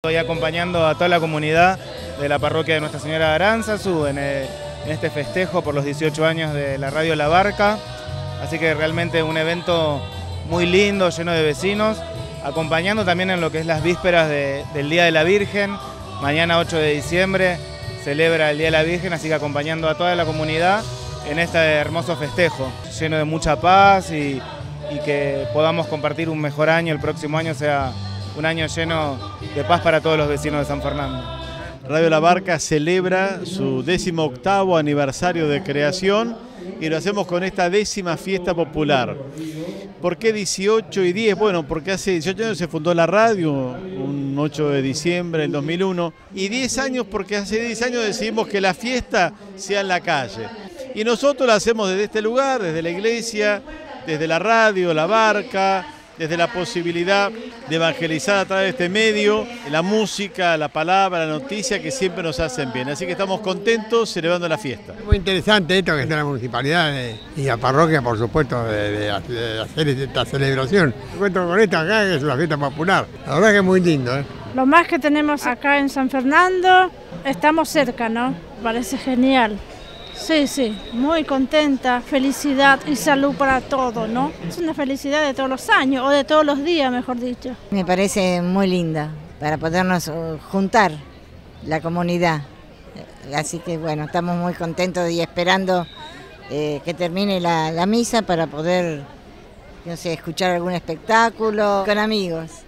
Estoy acompañando a toda la comunidad de la parroquia de Nuestra Señora de Aranzazu en este festejo por los 18 años de la radio La Barca. Así que realmente un evento muy lindo, lleno de vecinos, acompañando también en lo que es las vísperas del Día de la Virgen. Mañana 8 de diciembre celebra el Día de la Virgen, así que acompañando a toda la comunidad en este hermoso festejo, lleno de mucha paz y que podamos compartir un mejor año, el próximo año sea un año lleno de paz para todos los vecinos de San Fernando. Radio La Barca celebra su 18º aniversario de creación y lo hacemos con esta 10ª fiesta popular. ¿Por qué 18 y 10? Bueno, porque hace 18 años se fundó la radio, un 8 de diciembre del 2001, y 10 años porque hace 10 años decidimos que la fiesta sea en la calle. Y nosotros la hacemos desde este lugar, desde la iglesia, desde la radio, La Barca, desde la posibilidad de evangelizar a través de este medio, la música, la palabra, la noticia que siempre nos hacen bien. Así que estamos contentos celebrando la fiesta. Es muy interesante esto que está la municipalidad y la parroquia, por supuesto, de hacer esta celebración. Me encuentro con esta acá, que es una fiesta popular. La verdad que es muy lindo. Lo más que tenemos acá en San Fernando, estamos cerca, ¿no? Parece genial. Sí, muy contenta, felicidad y salud para todos, ¿no? Es una felicidad de todos los años, o de todos los días, mejor dicho. Me parece muy linda, para podernos juntar la comunidad. Así que bueno, estamos muy contentos y esperando que termine la misa para poder, no sé, escuchar algún espectáculo con amigos.